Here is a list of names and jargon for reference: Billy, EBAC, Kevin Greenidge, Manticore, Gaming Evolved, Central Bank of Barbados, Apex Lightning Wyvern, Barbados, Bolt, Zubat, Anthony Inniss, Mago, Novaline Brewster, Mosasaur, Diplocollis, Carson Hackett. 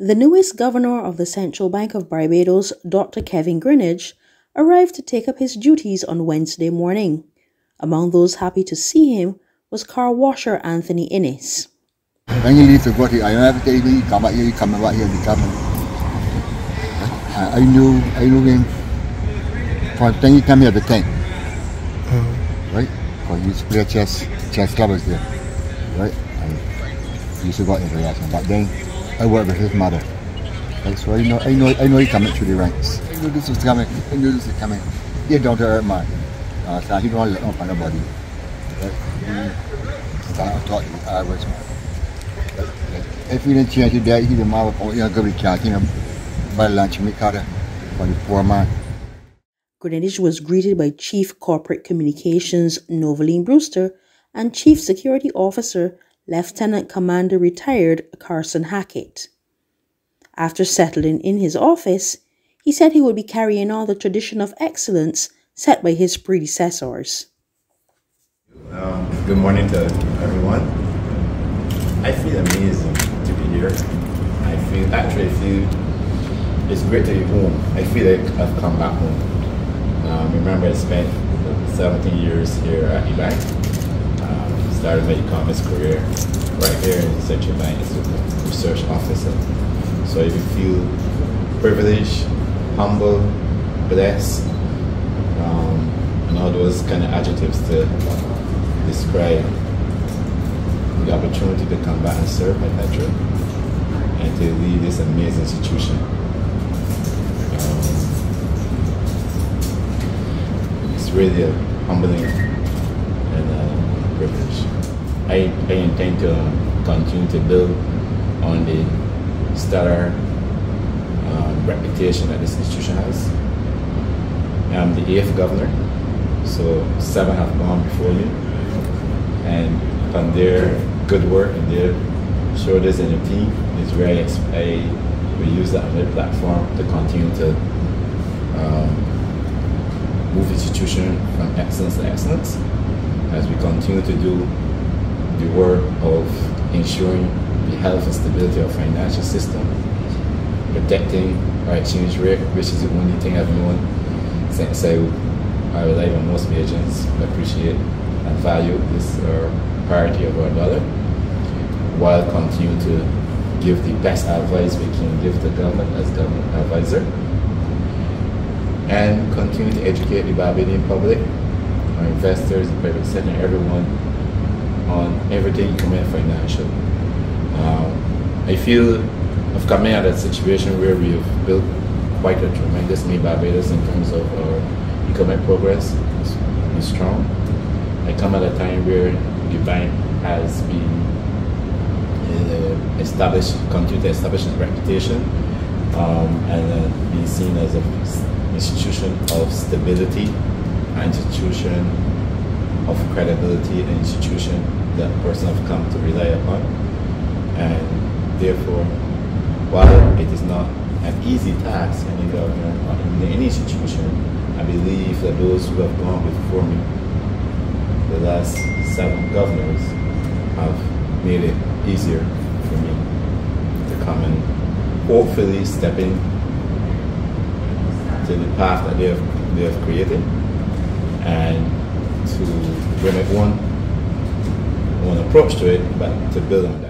The newest governor of the Central Bank of Barbados, Dr. Kevin Greenidge, arrived to take up his duties on Wednesday morning. Among those happy to see him was car washer Anthony Inniss. When you leave the country, I don't have to tell you, come back here, you come back here, you come back. I know him for the time he came here at the time. Right? Because he used to play chess club is there. Right? I used to go into that. But then I worked with his mother. Right? So I know he coming through the ranks. I knew this was coming. He's down to earth man. So he don't let up on nobody. Right? I thought he was Irish man. If you didn't change it there, you didn't matter about you're going to be charging him by lunch and for the poor man. Greenidge was greeted by Chief Corporate Communications Novaline Brewster and Chief Security Officer Lieutenant Commander Retired Carson Hackett. After settling in his office, he said he would be carrying on the tradition of excellence set by his predecessors. Good morning to everyone. I feel amazing to be here. I feel it's great to be home. I feel like I've come back home. Remember I spent 17 years here at EBAC. Started my e-commerce career right here in Central Bank as a research officer. So I feel privileged, humble, blessed, and all those kind of adjectives to describe the opportunity to come back and serve my country and to lead this amazing institution. It's really a humbling and a privilege. I intend to continue to build on the stellar reputation that this institution has. I'm the 8th governor, so 7 have gone before me, and on their good work and their shoulders and their team is where we use that platform to continue to move the institution from excellence to excellence as we continue to do the work of ensuring the health and stability of the financial system, protecting our exchange rate, which is the only thing I've known since I rely on most agents appreciate and value this priority of our dollar, while continuing to give the best advice we can give the government as government advisor, and continue to educate the Barbadian public, our investors, the private sector, everyone on everything economic and financial. I feel I've come out of that situation where we've built quite a tremendous new Barbados in terms of our economic progress. It's strong. I come at a time where the bank has been continued to establish its reputation and being seen as an institution of stability, an institution of credibility, an institution that persons have come to rely upon. And therefore, while it is not an easy task in any government or in any institution, I believe that those who have gone before me, the last 7 governors, have made it easier for me to come and hopefully step in to the path that they have created and to bring my own approach to it, but to build on that.